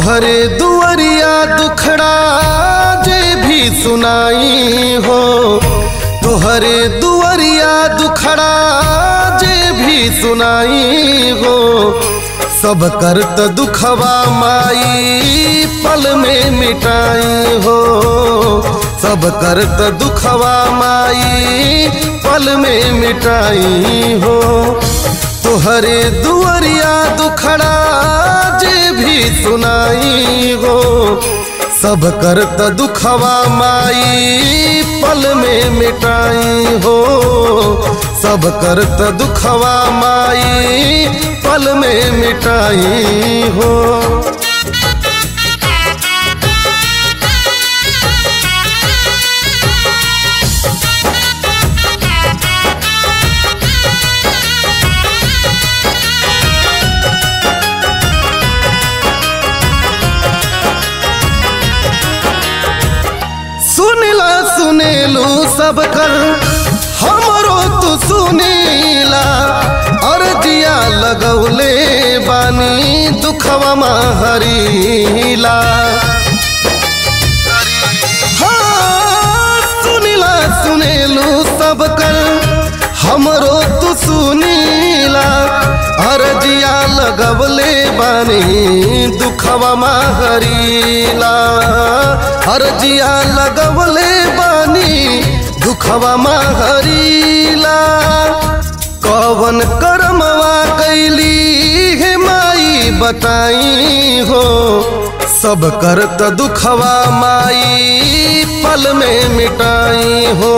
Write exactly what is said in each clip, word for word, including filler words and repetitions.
तोहरे दुअरिया दुखड़ा जे भी सुनाई हो, तोहरे दुअरिया दुखड़ा जे भी सुनाई हो। सब करत दुखवा माई पल में मिटाई हो, सब करत दुखवा माई पल में मिटाई हो। तोहरे दुअरिया दुखड़ा जे भी सुनाई हो, सब करत दुखवा माई पल में मिटाई हो। सब करत दुखवा माई पल में मिटाई हो। सुनिला सुनेलू सब कर हमरो तू सुनीला, अर्जिया लगौले बानी दुखवा महरीला। हाँ सुनिला सुनेलू सब कर हमरो तू सुनीला, अर्जिया लगौले बानी दुखवा महरीला। अर्जिया लगवले बानी दुखवा महरीला। कवन करमवा कैली हे माई बताई हो, सब करत दुखवा माई पल में मिटाई हो।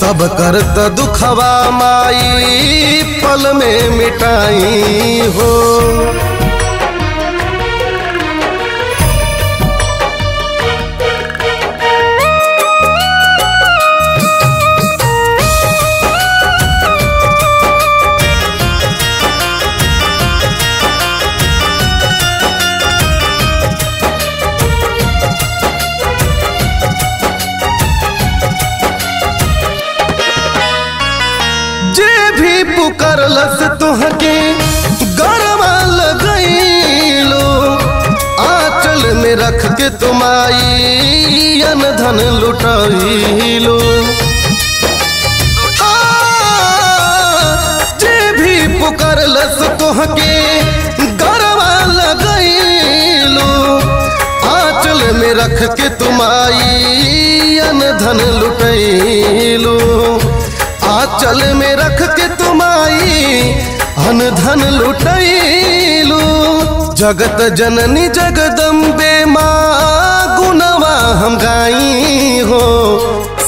सब करत दुखवा माई पल में मिटाई हो। पुकरलस तुहके गरवा लगैलो, आंचल में रख के तुम्हारी अन धन लुटाईलो। जे भी पुकरलस तुहके गरवा लगैलो, आंचल में रख के तुम्हारी अन धन लुटाईलो। आंचल में रख के तुम्हारी अन धन लुटैलू। जगत जननी जगदम्बे माँ गुणवा हम गाई हो,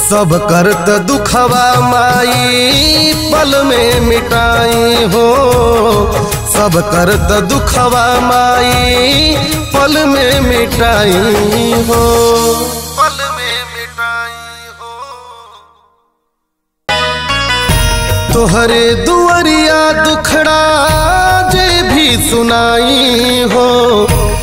सब करत दुखवा माई पल में मिटाई हो। सब करत दुखवा माई पल में मिटाई हो, पल में मिटाई। तोहरे दुअरिया दुखड़ा जे भी सुनाई हो,